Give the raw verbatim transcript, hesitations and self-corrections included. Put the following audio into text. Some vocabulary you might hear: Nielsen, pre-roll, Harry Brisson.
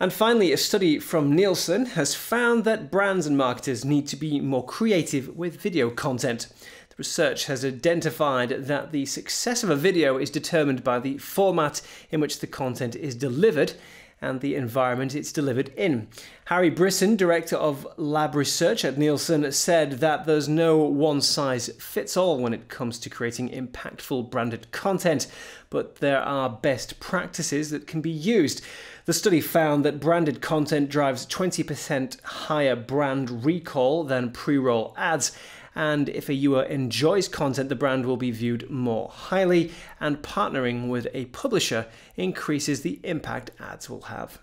And finally, a study from Nielsen has found that brands and marketers need to be more creative with video content. The research has identified that the success of a video is determined by the format in which the content is delivered and the environment it's delivered in. Harry Brisson, director of lab research at Nielsen, said that there's no one-size-fits-all when it comes to creating impactful branded content, but there are best practices that can be used. The study found that branded content drives twenty percent higher brand recall than pre-roll ads, and if a viewer enjoys content, the brand will be viewed more highly, and partnering with a publisher increases the impact ads will have.